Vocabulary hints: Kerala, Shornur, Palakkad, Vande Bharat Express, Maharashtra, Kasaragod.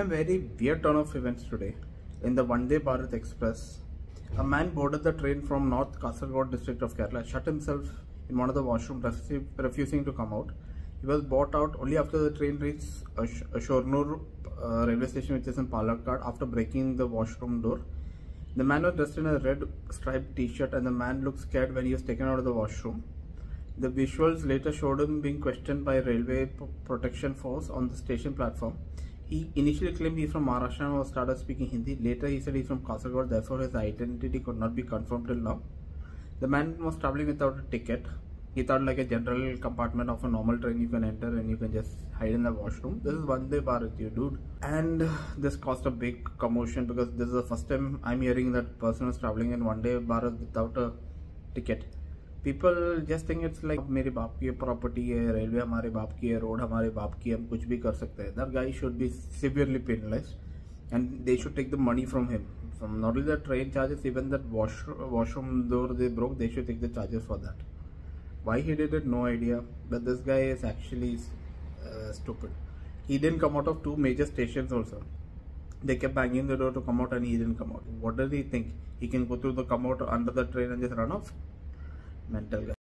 In a very weird turn of events today, in the Vande Bharat Express, a man boarded the train from North Kasaragod district of Kerala, shut himself in one of the washrooms, refusing to come out. He was brought out only after the train reached Shornur railway station, which is in Palakkad, after breaking the washroom door. The man was dressed in a red striped t-shirt, and the man looked scared when he was taken out of the washroom. The visuals later showed him being questioned by railway protection force on the station platform. He initially claimed he's from Maharashtra and was started speaking Hindi. Later he said he's from Kasaragod, therefore his identity could not be confirmed till now. The man was travelling without a ticket. He thought like a general compartment of a normal train you can enter and you can just hide in the washroom. This is Vande Bharat, you dude. And this caused a big commotion because this is the first time I'm hearing that person is travelling in Vande Bharat without a ticket. People just think it's like मेरे बाप की property है, railway हमारे बाप की है, road हमारे बाप की है, हम कुछ भी कर सकते हैं. That guy should be severely penalized and they should take the money from him. From not only the train charges, even that washroom door they broke, they should take the charges for that. Why he did it, no idea. But this guy is actually stupid. He didn't come out of two major stations also. They kept banging the door to come out and he didn't come out. What does he think? He can go through the come out under the train and just run off? Mental guy.